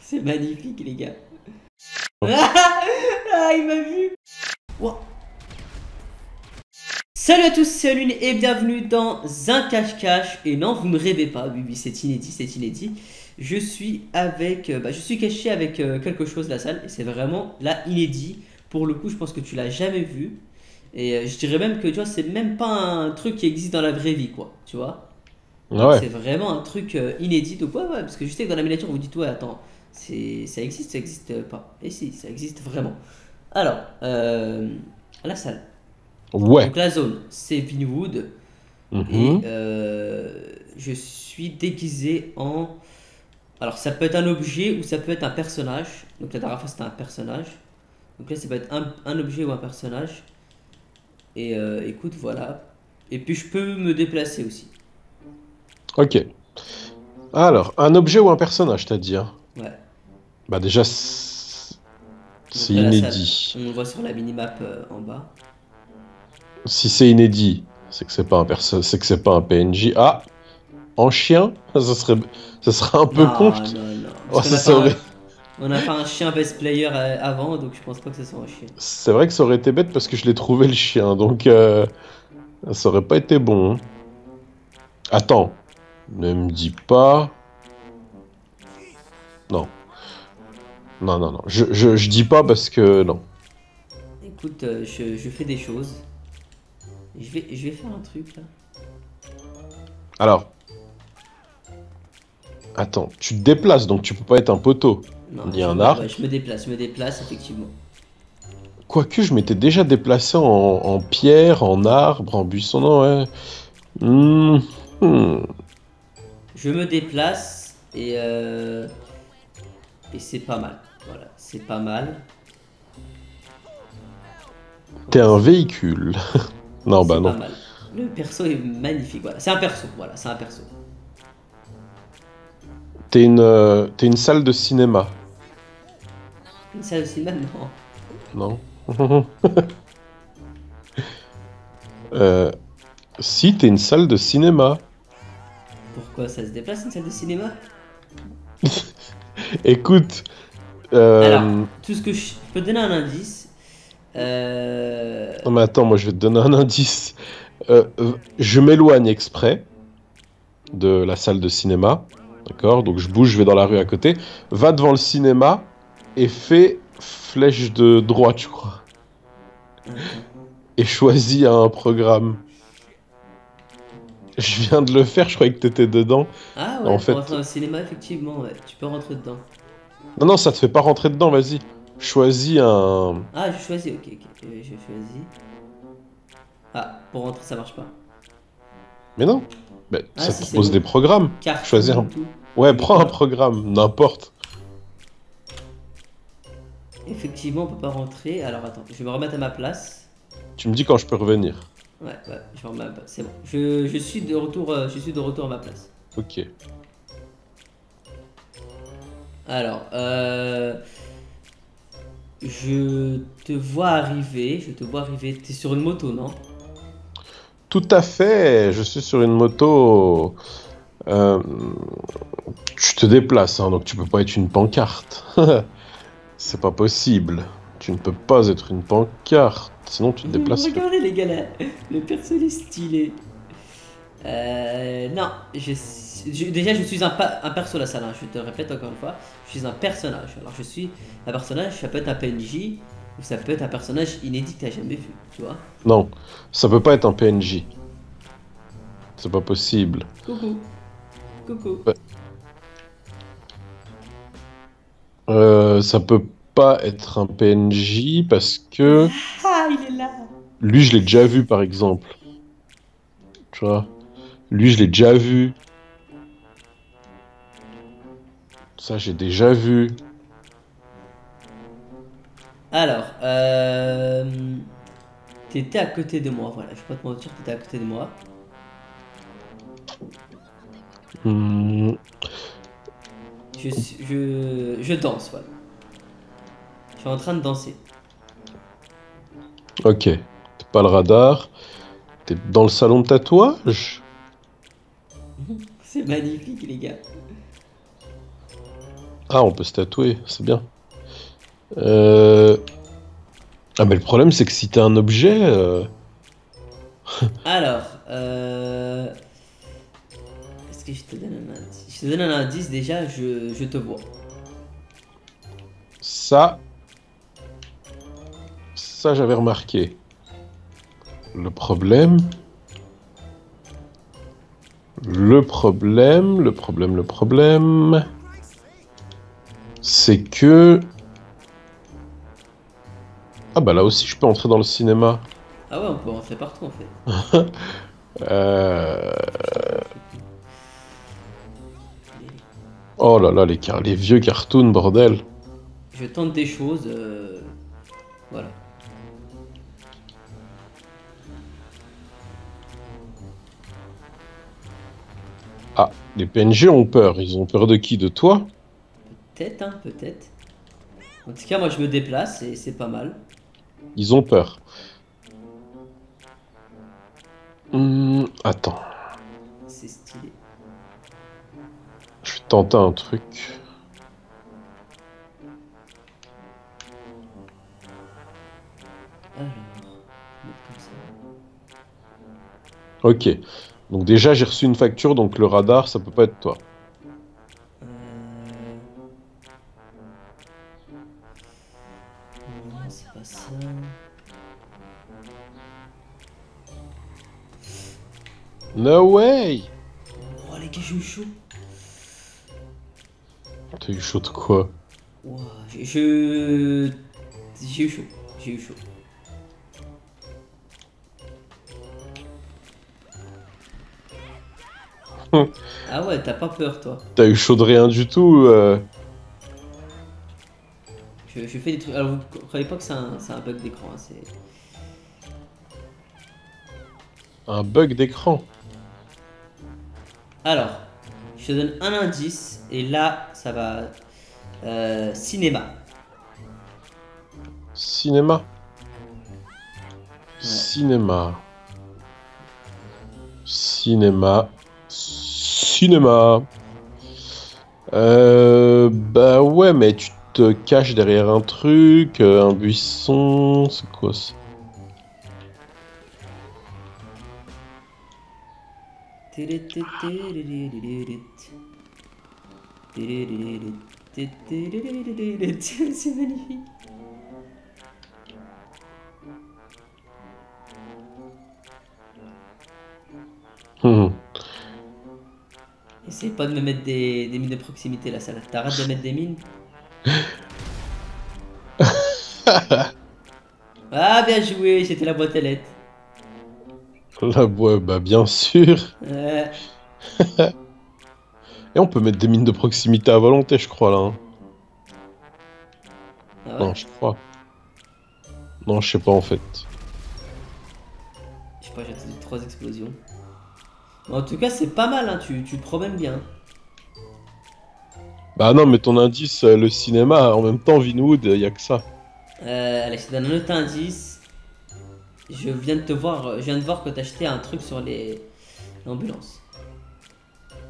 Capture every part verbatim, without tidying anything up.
C'est magnifique, les gars. Oh. Ah, ah, il m'a vu. Wow. Salut à tous, c'est Lune et bienvenue dans un cache-cache. Et non, vous ne rêvez pas, oui, oui, c'est inédit, c'est inédit. Je suis avec, euh, bah, je suis caché avec euh, quelque chose, LaSalle, et c'est vraiment là inédit. Pour le coup, je pense que tu l'as jamais vu. Et euh, je dirais même que, tu vois, c'est même pas un truc qui existe dans la vraie vie, quoi, tu vois. Ah ouais. C'est vraiment un truc euh, inédit. Donc ouais, ouais, parce que je sais que dans la miniature, vous dites, ouais, attends, ça existe, ça existe pas. Et si, ça existe vraiment. Alors, euh, LaSalle. Ouais. Donc la zone, c'est Vinewood. Mmh. Et euh, je suis déguisé en... Alors ça peut être un objet ou ça peut être un personnage. Donc la dernière fois c'était un personnage. Donc là ça peut être un, un objet ou un personnage. Et euh, écoute, voilà. Et puis je peux me déplacer aussi. Ok. Alors, un objet ou un personnage, t'as dit, hein ? Ouais. Bah déjà, c'est inédit. On le voit sur la minimap euh, en bas. Si c'est inédit, c'est que c'est pas un perso, c'est que c'est pas un P N J. Ah, en chien, ça serait, ça serait un peu non, con. Non, non. Oh, ça ça aurait... On a pas un chien best player avant, donc je pense pas que ce soit un chien. C'est vrai que ça aurait été bête parce que je l'ai trouvé le chien, donc euh, ça aurait pas été bon. Attends, ne me dis pas. Non, non, non, non. Je, je, je dis pas parce que non. Écoute, je, je fais des choses. Je vais, je vais faire un truc là. Alors. Attends, tu te déplaces donc tu peux pas être un poteau. Non, ni un arc. Ouais, je me déplace, je me déplace effectivement. Quoique je m'étais déjà déplacé en, en pierre, en arbre, en buisson. Non, ouais. Mmh. Mmh. Je me déplace et. Euh... Et c'est pas mal. Voilà, c'est pas mal. T'es un véhicule. Non, bah non. Mal. Le perso est magnifique, voilà. C'est un perso, voilà, c'est un perso. T'es une, euh, une salle de cinéma. Une salle de cinéma, non. Non. euh, si, t'es une salle de cinéma. Pourquoi ça se déplace, une salle de cinéma? Écoute... Euh... Alors, tout ce que je... je peux te donner un indice. Euh... Non mais attends, moi je vais te donner un indice. Euh, je m'éloigne exprès de la salle de cinéma, d'accord? Donc je bouge, je vais dans la rue à côté. Va devant le cinéma et fais flèche de droite, je crois. Okay. Et choisis un programme. Je viens de le faire, je croyais que t'étais dedans. Ah ouais, en fait... rentrer au cinéma, effectivement, ouais. Tu peux rentrer dedans. Non, non, ça te fait pas rentrer dedans, vas-y. Choisis un... Ah, je choisis, ok, ok, euh, je choisis... Ah, pour rentrer, ça marche pas. Mais non, mais ah, ça si te propose des programmes. Car choisis un... Tout. Ouais, prends un programme, n'importe. Effectivement, on peut pas rentrer. Alors, attends, je vais me remettre à ma place. Tu me dis quand je peux revenir. Ouais, ouais, je vais remettre... c'est bon. Je, je, suis de retour, euh, je suis de retour à ma place. Ok. Alors, euh... je te vois arriver, je te vois arriver. T'es sur une moto, non? Tout à fait, je suis sur une moto. Euh, tu te déplaces, hein, donc tu peux pas être une pancarte. C'est pas possible. Tu ne peux pas être une pancarte, sinon tu te déplaces. Regardez les gars, là, le perso est stylé. Euh, non, je, je, déjà je suis un, un perso LaSalle, hein, je te répète encore une fois, je suis un personnage. Alors je suis un personnage, ça peut être un P N J ou ça peut être un personnage inédit que t'as jamais vu, tu vois. Non, ça peut pas être un P N J. C'est pas possible. Coucou. Coucou. Bah. Euh, ça peut pas être un P N J parce que... Ah, il est là. Lui, je l'ai déjà vu par exemple. Tu vois. Lui, je l'ai déjà vu. Ça, j'ai déjà vu. Alors, euh... t'étais à côté de moi, voilà. Je peux pas te mentir, t'étais à côté de moi. Mmh. Je, je, je danse, voilà. Je suis en train de danser. Ok. T'es pas le radar. T'es dans le salon de tatouage. C'est magnifique, les gars. Ah, on peut se tatouer, c'est bien. Euh... Ah, mais le problème, c'est que si t'as un objet... Euh... Alors, euh... est-ce que je te donne un indice? Je te donne un indice, déjà, je, je te vois. Ça... Ça, j'avais remarqué. Le problème... Le problème, le problème, le problème... C'est que... Ah bah là aussi je peux entrer dans le cinéma. Ah ouais, on peut rentrer partout en fait. euh... Oh là là, les, car... les vieux cartoons, bordel. Je tente des choses, euh... voilà. Ah, les P N G ont peur. Ils ont peur de qui? De toi? Peut-être, hein, peut-être. En tout cas, moi, je me déplace et c'est pas mal. Ils ont peur. Mmh, attends. C'est stylé. Je vais tenter un truc. Alors, comme ça. Ok. Donc déjà, j'ai reçu une facture, donc le radar, ça peut pas être toi. No way! Oh les gars, j'ai eu chaud. T'as eu chaud de quoi? Wow, je... J'ai eu chaud, j'ai eu chaud. Ah ouais, t'as pas peur toi. T'as eu chaud de rien du tout. Euh... Je, je fais des trucs... Alors vous croyez pas que c'est un, un bug d'écran, hein, c'est... Un bug d'écran. Alors, je te donne un indice, et là, ça va... Euh, cinéma. Cinéma. Ouais. Cinéma. Cinéma. Cinéma. Euh, bah ouais, mais tu te caches derrière un truc, un buisson, c'est quoi ça? C'est magnifique. Hmm. Essaye pas de me mettre des, des mines de proximité là, ça là. T'arrêtes de mettre des mines. Ah bien joué, j'étais la boîte à lettres. La boîte, bah bien sûr. Ouais. Et on peut mettre des mines de proximité à volonté, je crois là. Hein. Ah ouais. Non, je crois. Non, je sais pas en fait. Je sais pas, j'ai attendu trois explosions. En tout cas, c'est pas mal, hein, tu, tu promènes bien. Bah non, mais ton indice, le cinéma, en même temps, Vinewood, y a que ça. Euh, allez, je te donne un autre indice. Je viens de te voir, je viens de voir que t'as acheté un truc sur les l'ambulance.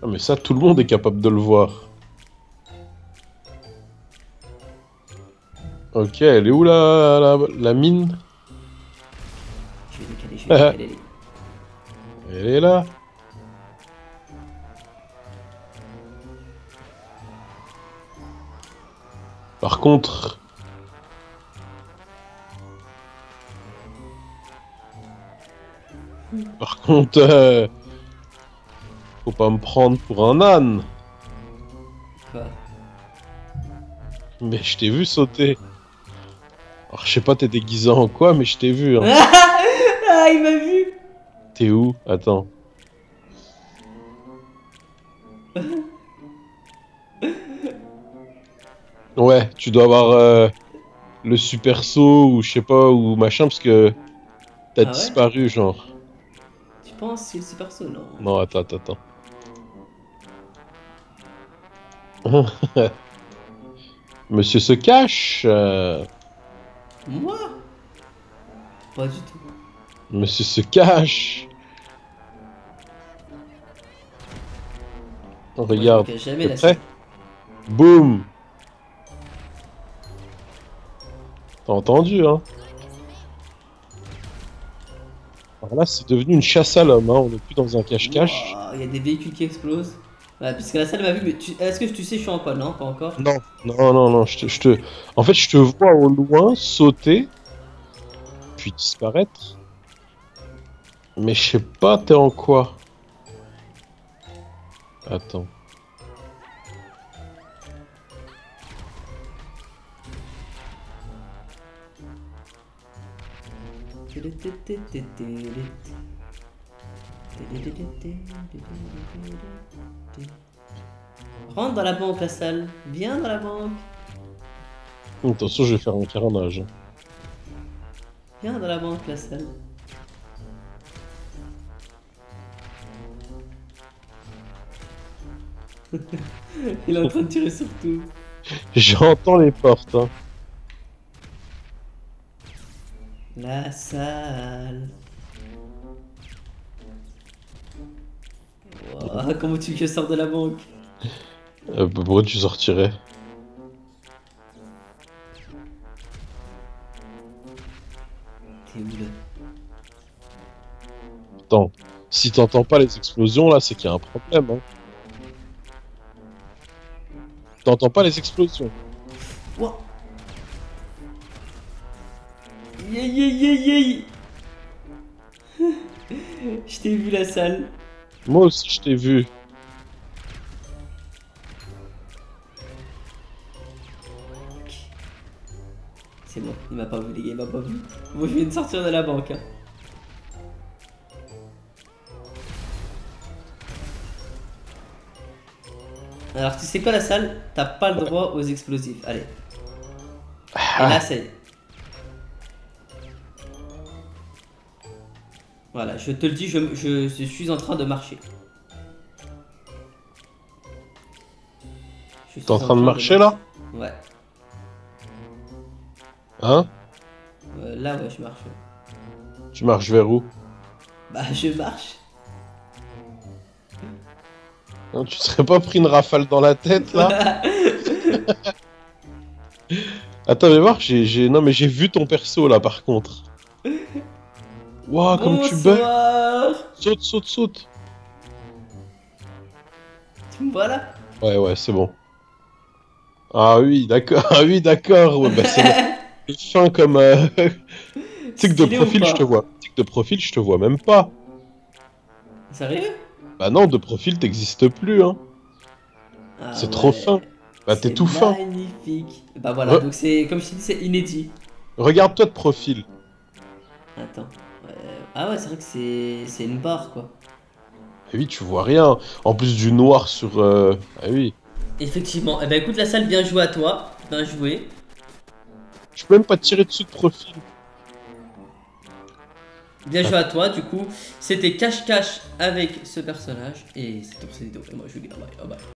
Ah mais ça, tout le monde est capable de le voir. Ok, elle est où la, la, la mine? Je vais décaler, je vais décaler. Elle est là. Par contre... Par contre... Euh... Faut pas me prendre pour un âne. Quoi? Mais je t'ai vu sauter. Alors je sais pas, t'es déguisé en quoi, mais je t'ai vu. Hein. Ah, il m'a vu. T'es où? Attends. Ouais, tu dois avoir euh, le super saut ou je sais pas, ou machin, parce que t'as ah ouais disparu, genre. Tu penses que c'est le super saut, non? Non, attends, attends, attends. Monsieur se cache euh... Moi? Pas du tout. Monsieur se cache. Regarde, t'es prêt? Boum. T'as entendu, hein? Alors là, c'est devenu une chasse à l'homme, hein. On n'est plus dans un cache-cache. Il y a des véhicules qui explosent. Ouais, parce que LaSalle m'a vu, mais tu... est-ce que tu sais, je suis en panne, non? Pas encore? Non, non, non, non. Je te, je te... En fait, je te vois au loin sauter, puis disparaître. Mais je sais pas, t'es en quoi? Attends. Rentre dans la banque, LaSalle. Viens dans la banque. Attention, je vais faire un carnage. Viens dans la banque, LaSalle. Il est en train de tirer sur tout. J'entends les portes. Hein. LaSalle. Wow, comment tu veux que je sorte de la banque? euh, Pourquoi tu sortirais? T'es où là? Attends, si t'entends pas les explosions là, c'est qu'il y a un problème. Hein. T'entends pas les explosions? Wow. Yeah, yeah, yeah, yeah. Je t'ai vu, LaSalle. Moi aussi, je t'ai vu. C'est bon, il m'a pas vu, les gars, il m'a pas vu. Moi, je viens de sortir de la banque. Hein. Alors, tu sais quoi, LaSalle? T'as pas le droit aux explosifs. Allez. Ah. Et là, c'est... Voilà, je te le dis, je, je, je suis en train de marcher. T'es en, en train de marcher, de marcher là? Ouais. Hein? euh, Là, ouais, je marche. Tu marches vers où? Bah, je marche. Non, tu serais pas pris une rafale dans la tête là? Attends, mais voir, j'ai... Non, mais j'ai vu ton perso là par contre. Waouh, comme tu bats! Saute, saute, saute! Tu me vois là? Ouais, ouais, c'est bon. Ah oui, d'accord, ah oui, d'accord! Ouais, bah, c'est fin comme. Euh... Tic de profil, je te vois. Tic de profil, je te vois même pas. Sérieux? Bah non, de profil, t'existes plus, hein. Ah, c'est ouais. Trop fin. Bah t'es tout fin. Magnifique. Bah voilà, ouais. Donc c'est comme je t'ai dit, c'est inédit. Regarde-toi de profil. Attends. Ah ouais, c'est vrai que c'est une barre, quoi. Ah oui, tu vois rien. En plus du noir sur... Euh... Ah oui. Effectivement. Eh ben écoute, LaSalle, bien joué à toi. Bien joué. Je peux même pas te tirer dessus de profil. Bien ah. joué à toi, du coup. C'était cache-cache avec ce personnage. Et c'est tout pour cette vidéo. Et moi, je vous dis bye bye.